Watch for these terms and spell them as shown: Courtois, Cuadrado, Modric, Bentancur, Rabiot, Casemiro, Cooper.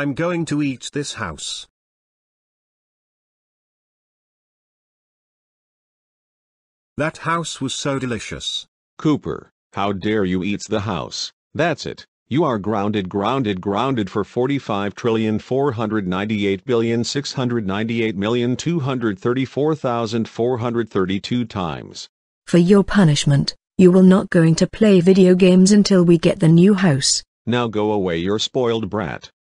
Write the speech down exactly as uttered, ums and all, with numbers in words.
I'm going to eat this house. That house was so delicious. Cooper, how dare you eat the house? That's it. You are grounded, grounded, grounded for forty-five trillion four hundred ninety-eight billion six hundred ninety-eight million two hundred thirty-four thousand four hundred thirty-two times. For your punishment, you will not going to play video games until we get the new house. Now go away, you spoiled brat.